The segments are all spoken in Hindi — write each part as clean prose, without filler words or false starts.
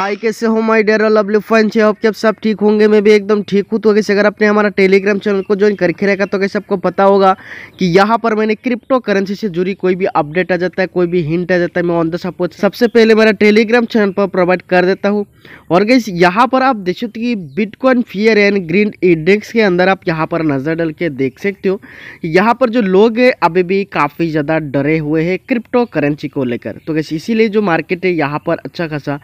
हाय कैसे हो my dear lovely friends, I hope कि आप सब ठीक होंगे। मैं भी एकदम ठीक हूँ। तो कैसे अगर आपने हमारा टेलीग्राम चैनल को ज्वाइन करके रखा तो कैसे आपको पता होगा कि यहाँ पर मैंने क्रिप्टो करेंसी से जुड़ी कोई भी अपडेट आ जाता है, कोई भी हिंट आ जाता है, मैं ऑन द स्पॉट सबसे पहले मेरा टेलीग्राम चैनल पर प्रोवाइड कर देता हूँ। और गाइस यहाँ पर आप देखो कि bitcoin fear and green index के अंदर आप यहाँ पर नज़र डाल के देख सकते हो। यहाँ पर जो लोग हैं अभी भी काफ़ी ज़्यादा डरे हुए हैं क्रिप्टो करेंसी को लेकर, तो गाइस इसीलिए जो मार्केट है यहाँ पर अच्छा खासा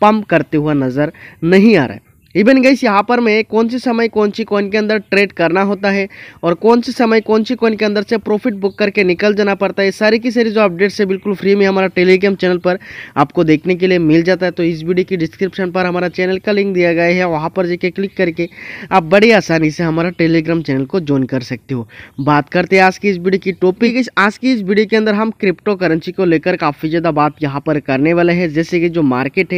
पंप करते हुआ नज़र नहीं आ रहा है। इवन गाइस यहाँ पर मैं कौन से समय कौन सी कॉइन के अंदर ट्रेड करना होता है और कौन से समय कौन सी कॉइन के अंदर से प्रॉफिट बुक करके निकल जाना पड़ता है, सारी की सारी जो अपडेट्स है बिल्कुल फ्री में हमारा टेलीग्राम चैनल पर आपको देखने के लिए मिल जाता है। तो इस वीडियो की डिस्क्रिप्शन पर हमारा चैनल का लिंक दिया गया है, वहाँ पर जाके क्लिक करके आप बड़ी आसानी से हमारा टेलीग्राम चैनल को ज्वाइन कर सकते हो। बात करते हैं आज की इस वीडियो की टॉपिक। आज की इस वीडियो के अंदर हम क्रिप्टो करेंसी को लेकर काफ़ी ज़्यादा बात यहाँ पर करने वाले हैं। जैसे कि जो मार्केट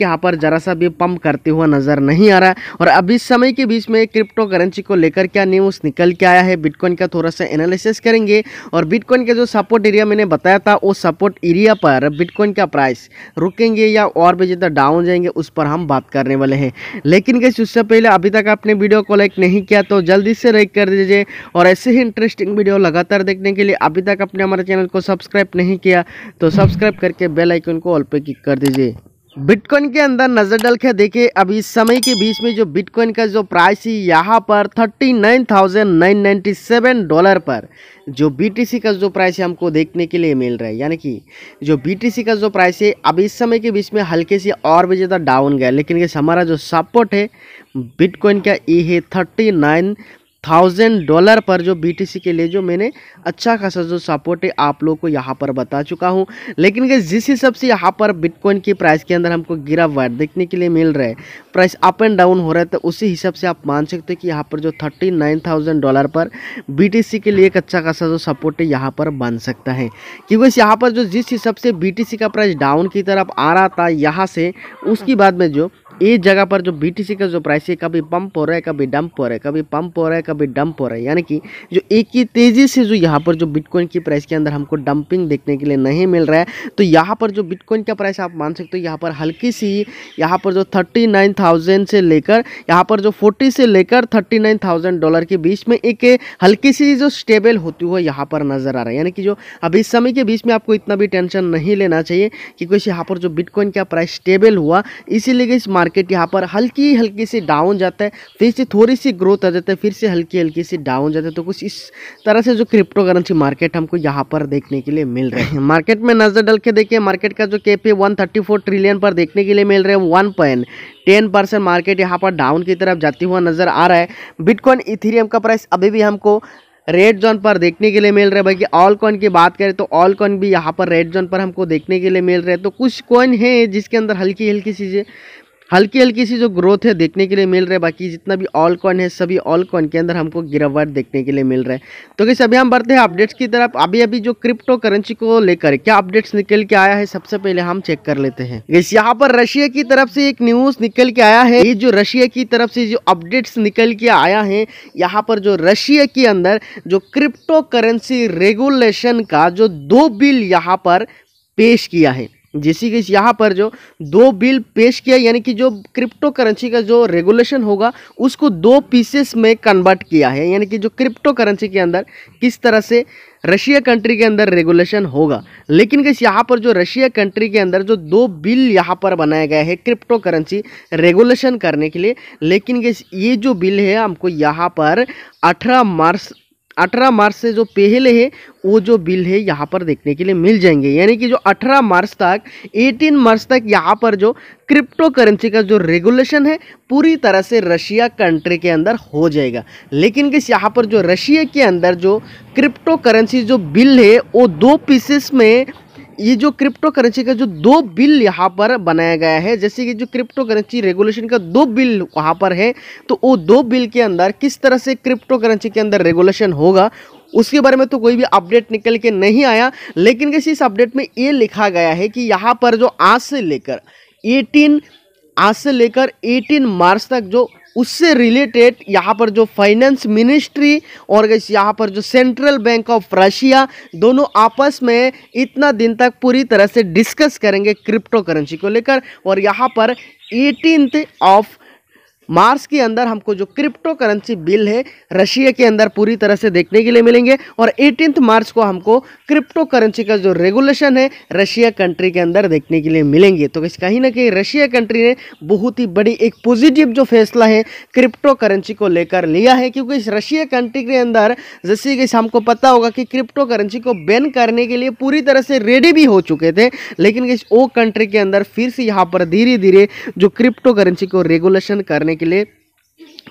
यहाँ पर ज़रा सा भी पंप करते हुए नजर नहीं आ रहा है और अभी इस समय के बीच में क्रिप्टो करेंसी को लेकर क्या न्यूज़ निकल के आया है, बिटकॉइन का थोड़ा सा एनालिसिस करेंगे। और बिटकॉइन के जो सपोर्ट एरिया मैंने बताया था, वो सपोर्ट एरिया पर बिटकॉइन का प्राइस रुकेंगे या और भी ज़्यादा डाउन जाएंगे, उस पर हम बात करने वाले हैं। लेकिन गाइस उससे पहले अभी तक आपने वीडियो को लाइक नहीं किया तो जल्दी से लाइक कर दीजिए, और ऐसे ही इंटरेस्टिंग वीडियो लगातार देखने के लिए अभी तक आपने हमारे चैनल को सब्सक्राइब नहीं किया तो सब्सक्राइब करके बेल आइकन को ऑल पे क्लिक कर दीजिए। बिटकॉइन के अंदर नज़र डाल के देखे अभी इस समय के बीच में जो बिटकॉइन का जो प्राइस है यहाँ पर 39,997 डॉलर पर जो BTC का जो प्राइस है हमको देखने के लिए मिल रहा है। यानी कि जो BTC का जो प्राइस है अभी इस समय के बीच में हल्के से और भी ज़्यादा डाउन गया, लेकिन ये हमारा जो सपोर्ट है बिटकॉइन का ये है 39,000 डॉलर पर, जो BTC के लिए जो मैंने अच्छा खासा जो सपोर्ट है आप लोगों को यहाँ पर बता चुका हूँ। लेकिन जिस हिसाब से यहाँ पर बिटकॉइन की प्राइस के अंदर हमको गिरावट देखने के लिए मिल रहा है, प्राइस अप एंड डाउन हो रहा है, तो उसी हिसाब से आप मान सकते हो कि यहाँ पर जो 39,000 डॉलर पर BTC के लिए एक अच्छा खासा जो सपोर्ट है यहाँ पर बन सकता है। क्योंकि यहाँ पर जो जिस हिसाब से BTC का प्राइस डाउन की तरफ आ रहा था, यहाँ से उसके बाद में जो एक जगह पर जो BTC का जो प्राइस है कभी पंप हो रहा है, कभी डंप हो रहा है, कभी पंप हो रहा है, कभी डंप हो रहा है। यानी कि जो एक ही तेज़ी से जो यहाँ पर जो बिटकॉइन की प्राइस के अंदर हमको डंपिंग देखने के लिए नहीं मिल रहा है, तो यहाँ पर जो बिटकॉइन का प्राइस आप मान सकते हो यहाँ पर हल्की सी, यहाँ पर जो 39,000 से लेकर यहाँ पर जो 40 से लेकर 39,000 डॉलर के बीच में एक हल्की सी जो स्टेबल होती हुआ यहाँ पर नज़र आ रहा है। यानी कि जो अभी इस समय के बीच में आपको इतना भी टेंशन नहीं लेना चाहिए कि कुछ यहाँ पर जो बिटकॉइन का प्राइस स्टेबल हुआ, इसीलिए इस मार्केट यहाँ पर हल्की हल्की से डाउन जाता है, फिर से थोड़ी सी ग्रोथ आ जाता है, फिर से हल्की हल्की से डाउन जाता है। तो कुछ इस तरह से जो क्रिप्टो करेंसी मार्केट हमको यहाँ पर देखने के लिए मिल रहा है। मार्केट में नजर डाल के देखिए, मार्केट का जो कैप है 134 ट्रिलियन पर देखने के लिए मिल रहा है। 1.10% मार्केट यहाँ पर डाउन की तरफ जाती हुआ नजर आ रहा है। बिटकॉइन इथेरियम का प्राइस अभी भी हमको रेड जोन पर देखने के लिए मिल रहा है। बाकी ऑल कॉइन की बात करें तो ऑल कॉइन भी यहाँ पर रेड जोन पर हमको देखने के लिए मिल रहा है। तो कुछ कॉइन है जिसके अंदर हल्की हल्की सी जो ग्रोथ है देखने के लिए मिल रहा है। बाकी जितना भी ऑल कॉइन है सभी ऑल कॉइन के अंदर हमको गिरावट देखने के लिए मिल रहा है। तो गाइस अभी हम बढ़ते हैं अपडेट्स की तरफ। अभी जो क्रिप्टो करेंसी को लेकर क्या अपडेट्स निकल के आया है सबसे पहले हम चेक कर लेते हैं। गाइस यहाँ पर रशिया की तरफ से एक न्यूज निकल के आया है। ये जो रशिया की तरफ से जो अपडेट्स निकल के आया है, यहाँ पर जो रशिया के अंदर जो क्रिप्टो करेंसी रेगुलेशन का जो 2 बिल यहाँ पर पेश किया है, जैसे कि यहाँ पर जो 2 बिल पेश किया, यानी कि जो क्रिप्टो करेंसी का जो रेगुलेशन होगा उसको 2 पीसेस में कन्वर्ट किया है। यानी कि जो क्रिप्टो करेंसी के अंदर किस तरह से रशिया कंट्री के अंदर रेगुलेशन होगा, लेकिन गाइस यहाँ पर जो रशिया कंट्री के अंदर जो 2 बिल यहाँ पर बनाया गया है क्रिप्टो करेंसी रेगुलेशन करने के लिए, लेकिन गाइस ये जो बिल है हमको यहाँ पर 18 मार्च से जो पहले है वो जो बिल है यहाँ पर देखने के लिए मिल जाएंगे। यानी कि जो 18 मार्च तक 18 मार्च तक यहाँ पर जो क्रिप्टो करेंसी का जो रेगुलेशन है पूरी तरह से रशिया कंट्री के अंदर हो जाएगा। लेकिन किस यहाँ पर जो रशिया के अंदर जो क्रिप्टो करेंसी जो बिल है वो 2 पीसेस में, ये जो क्रिप्टो करेंसी का जो 2 बिल यहाँ पर बनाया गया है, जैसे कि जो क्रिप्टो करेंसी रेगुलेशन का 2 बिल वहाँ पर है, तो वो 2 बिल के अंदर किस तरह से क्रिप्टो करेंसी के अंदर रेगुलेशन होगा उसके बारे में तो कोई भी अपडेट निकल के नहीं आया। लेकिन किसी इस अपडेट में ये लिखा गया है कि यहाँ पर जो आज से लेकर 18 मार्च तक जो उससे रिलेटेड यहाँ पर जो फाइनेंस मिनिस्ट्री और गाइस यहाँ पर जो सेंट्रल बैंक ऑफ रशिया दोनों आपस में इतना दिन तक पूरी तरह से डिस्कस करेंगे क्रिप्टो करेंसी को लेकर। और यहाँ पर 18 मार्च के अंदर हमको जो क्रिप्टो करेंसी बिल है रशिया के अंदर पूरी तरह से देखने के लिए मिलेंगे। और 18 मार्च को हमको क्रिप्टो करेंसी का जो रेगुलेशन है रशिया कंट्री के अंदर देखने के लिए मिलेंगे। तो कहीं ना कहीं रशिया कंट्री ने बहुत ही बड़ी एक पॉजिटिव जो फैसला है क्रिप्टो करेंसी को लेकर लिया है, क्योंकि इस रशिया कंट्री के अंदर जैसे कि हमको पता होगा कि क्रिप्टो करेंसी को बैन करने के लिए पूरी तरह से रेडी भी हो चुके थे, लेकिन इस वो कंट्री के अंदर फिर से यहाँ पर धीरे धीरे जो क्रिप्टो करेंसी को रेगुलेशन करने के लिए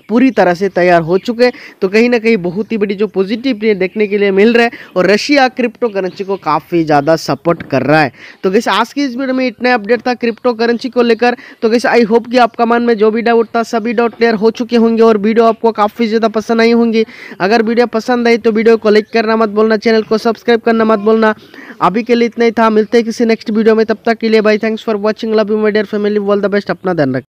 पूरी तरह से तैयार हो चुके। तो कहीं ना कहीं बहुत ही बड़ी जो पॉजिटिव देखने के लिए मिल रहा है और रशिया क्रिप्टो करेंसी को काफ़ी ज़्यादा सपोर्ट कर रहा है। तो गाइस आज की इस वीडियो में इतना अपडेट था क्रिप्टो करेंसी को लेकर। तो गाइस आई होप कि आपका मन में जो भी डाउट था सभी डाउट क्लियर हो चुके होंगे और वीडियो आपको काफ़ी ज़्यादा पसंद आई होंगी। अगर वीडियो पसंद आई तो वीडियो को लाइक करना मत भूलना, चैनल को सब्सक्राइब करना मत भूलना। अभी के लिए इतना ही था, मिलते हैं किसी नेक्स्ट वीडियो में, तब तक के लिए bye. Thanks for watching, love you my dear family, all the best, अपना ध्यान रखें।